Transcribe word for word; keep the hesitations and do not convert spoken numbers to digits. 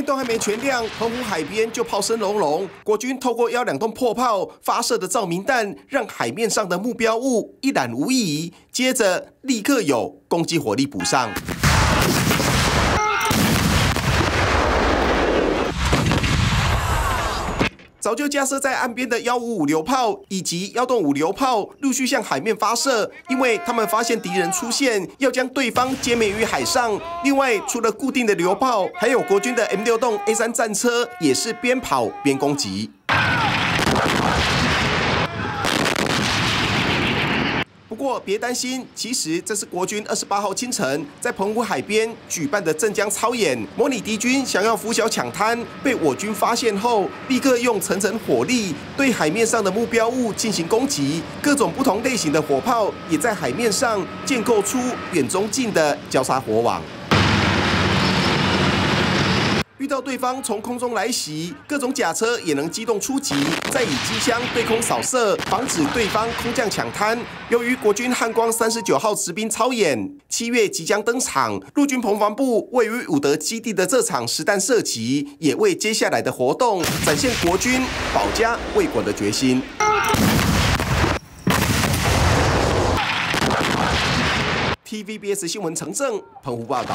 天都还没全亮，澎湖海边就炮声隆隆。国军透过幺两洞破炮发射的照明弹，让海面上的目标物一览无遗。接着立刻有攻击火力补上。 早就架设在岸边的一五五榴炮以及一洞五榴炮陆续向海面发射，因为他们发现敌人出现，要将对方歼灭于海上。另外，除了固定的榴炮，还有国军的 M 六洞 A 三 战车也是边跑边攻击。 不过别担心，其实这是国军二十八号清晨在澎湖海边举办的镇江操演，模拟敌军想要拂晓抢滩，被我军发现后，立刻用层层火力对海面上的目标物进行攻击，各种不同类型的火炮也在海面上建构出远中近的交叉火网。 遇到对方从空中来袭，各种甲车也能机动出击，再以机枪对空扫射，防止对方空降抢滩。由于国军汉光三十九号实兵操演，七月即将登场，陆军澎防部位于武德基地的这场实弹射击，也为接下来的活动展现国军保家卫国的决心。 T V B S 新闻城镇澎湖报道。